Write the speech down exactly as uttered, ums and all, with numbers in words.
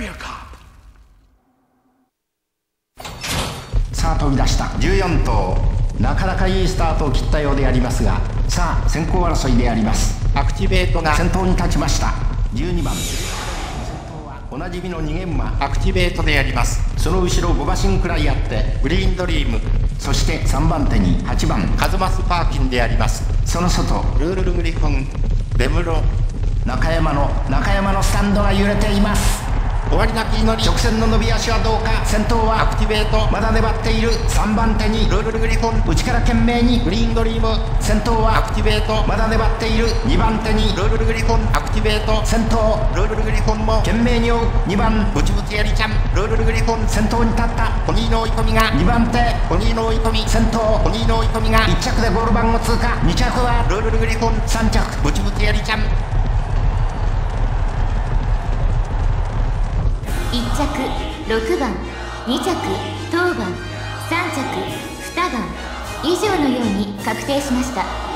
me a cop. さあ飛び出したじゅうよん頭、なかなかいいスタートを切ったようでありますが、さあ先行争いであります。アクティベートが先頭に立ちました。じゅうにばんおなじみのにげんまアクティベートであります。その後ろごばしんくらいあってグリーンドリーム、そしてさんばんてにはちばんカズマスパーキンであります。その外ルールルグリフォンデムロ中山の中山のスタンドが揺れています。終わりなき祈り、直線の伸び足はどうか。先頭はアクティベート、まだ粘っている。さんばんてにルールルグリフォン、内から懸命にグリーンドリーム。先頭はアクティベート、まだ粘っている。にばんてにルールルグリフォン、アクティベート先頭、ルールルグリフォンも懸命に追う。にばんブチブチエリちゃん、ルールルグリフォン先頭に立った。ポニーの追い込みがにばんて、ポニーの追い込み先頭、ポニーの追い込みがいっちゃくでゴール板を通過。にちゃくはルールルグリフォン、さんちゃくブチブチエリちゃん。いっちゃくろくばん、にちゃく当番、さんちゃくにばん以上のように確定しました。